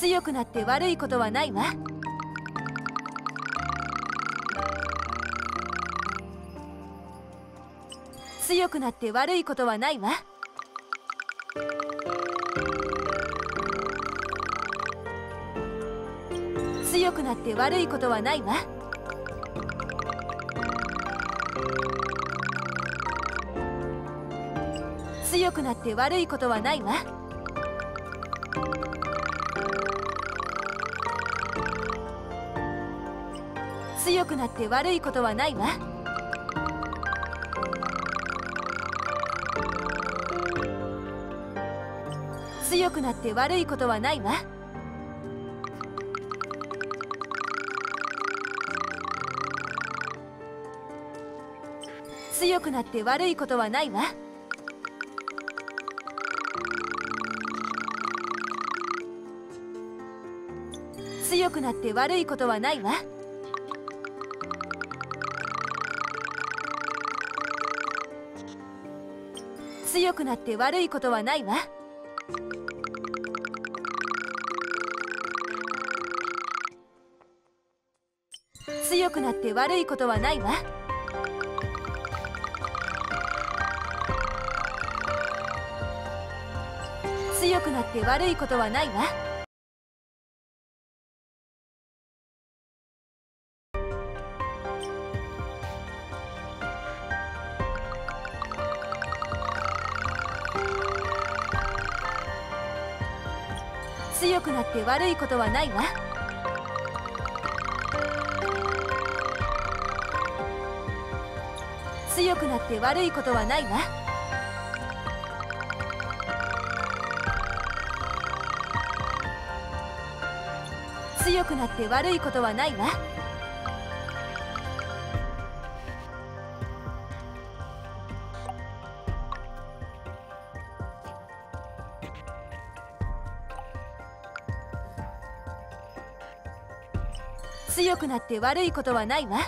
強くなって悪いことはないわ。強くなって悪いことはないわ。強くなって悪いことはないわ。強くなって悪いことはないわ。強くなって悪いことはないわ。強くなって悪いことはないわ。強くなって悪いことはないわ。強くなって悪いことはないわ。強くなって悪いことはないわ。強くなって悪いことはないわ。強くなって悪いことはないわ。強くなって悪いことはないわ。強くなって悪いことはないわ。強くなって悪いことはないわ。強くなって悪いことはないわ。